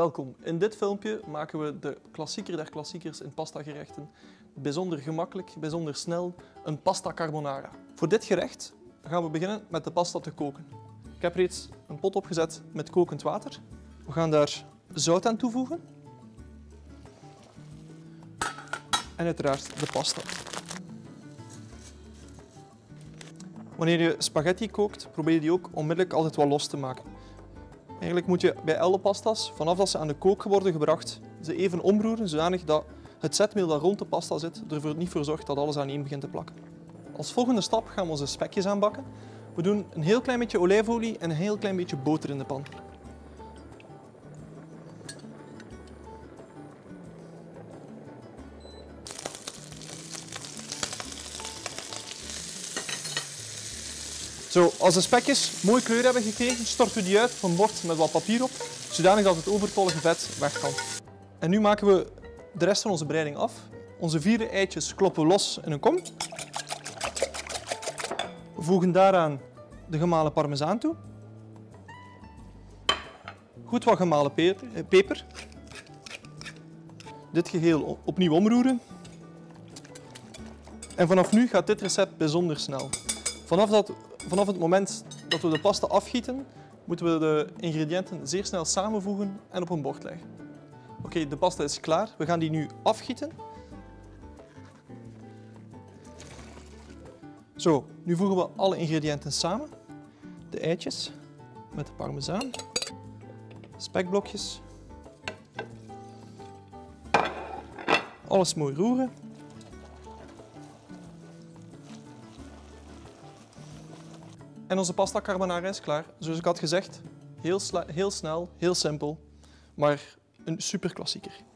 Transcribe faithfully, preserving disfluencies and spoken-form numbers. Welkom, in dit filmpje maken we de klassieker der klassiekers in pastagerechten. Bijzonder gemakkelijk, bijzonder snel, een pasta carbonara. Voor dit gerecht gaan we beginnen met de pasta te koken. Ik heb reeds een pot opgezet met kokend water. We gaan daar zout aan toevoegen. En uiteraard de pasta. Wanneer je spaghetti kookt, probeer je die ook onmiddellijk altijd wat los te maken. Eigenlijk moet je bij alle pasta's, vanaf dat ze aan de kook worden gebracht, ze even omroeren, zodanig dat het zetmeel dat rond de pasta zit er niet voor zorgt dat alles aaneen begint te plakken. Als volgende stap gaan we onze spekjes aanbakken. We doen een heel klein beetje olijfolie en een heel klein beetje boter in de pan. Zo, als de spekjes mooi kleur hebben gekregen, storten we die uit van bord met wat papier op, zodanig dat het overtollige vet weg kan. En nu maken we de rest van onze bereiding af. Onze vierde eitjes kloppen we los in een kom. We voegen daaraan de gemalen parmezaan toe. Goed wat gemalen peper. Dit geheel opnieuw omroeren. En vanaf nu gaat dit recept bijzonder snel. Vanaf, dat, vanaf het moment dat we de pasta afgieten, moeten we de ingrediënten zeer snel samenvoegen en op een bord leggen. Oké, okay, de pasta is klaar. We gaan die nu afgieten. Zo, nu voegen we alle ingrediënten samen. De eitjes met de parmezaan, spekblokjes. Alles mooi roeren. En onze pasta carbonara is klaar. Zoals ik had gezegd, heel, heel snel, heel simpel, maar een super klassieker.